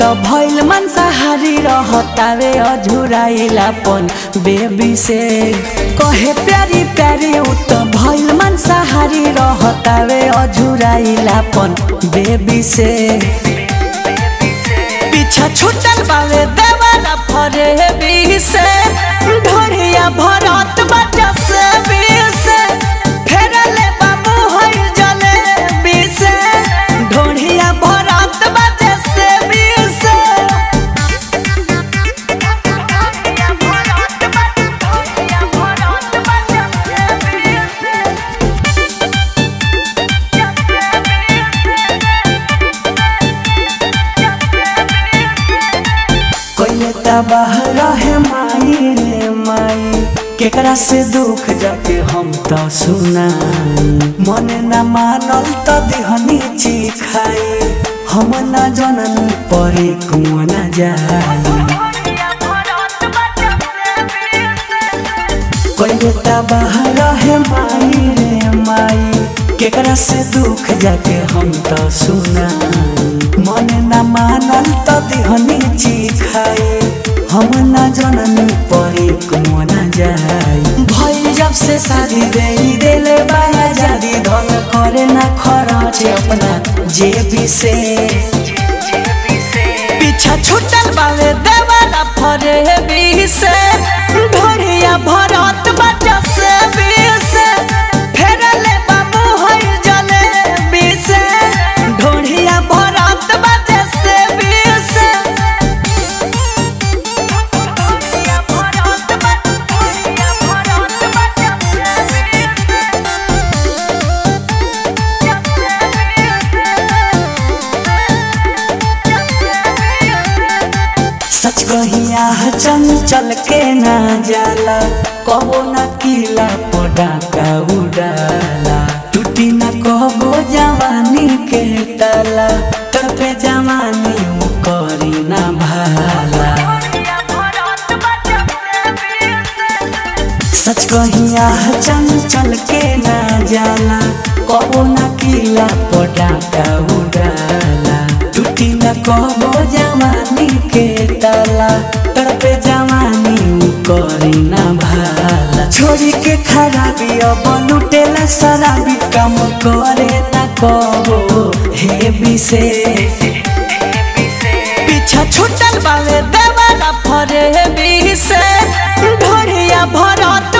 तो भइल मांसाहारी रहतावे अझुराइलापन बेबी से कहे प्यारी प्यारी उ तो भइल मांसाहारी रहतावे अझुराइलापन बेबी से पीछा छुटल बावे देवारा भरे बी से ढोरिया भरत बजा से बी से फेरले बाबू होइल जले बी से ढोरिया भरत बजा से बी से बाहर रहे माई रे माई केकरा से दुख जाके हम तो सुना मन न मानल तो दिहनी चिखाई हम न जनन परे कुआं न जाई कोयता बाहर रहे माई रे माई केकरा से दुख जाके हम तो सुना मन न मानल तो दिहनी चिखाई हम ना जननी परी कुआं ना जाई भई जब से शादी देई देले बाया जादी धन करे ना खरच अपना जेबी से पीछा छुटल बावे देवारा भरे बी से ढोरिया भरत बजा से बी से फेरले बाबू होइल जले बी से ढोरिया भरत बजा से बी से सच कहिया चंचल के ना जाला कबो ना किला पटाका उड़ाला टूटी ना कबो जवानी के ताला तरफे जवानी करी ना भाला सच कहिया चंचल के ना जाला कबो ना किला पटाका उड़ाला टूटी ना कबो जवानी के ताला तरपे जवानी करी ना भाला छोरी के खराबी अब लुटेला शराबी काम करे ना कबो हेबी से पीछा छुटल बावे देवारा भरे बी से ढोरिया भरत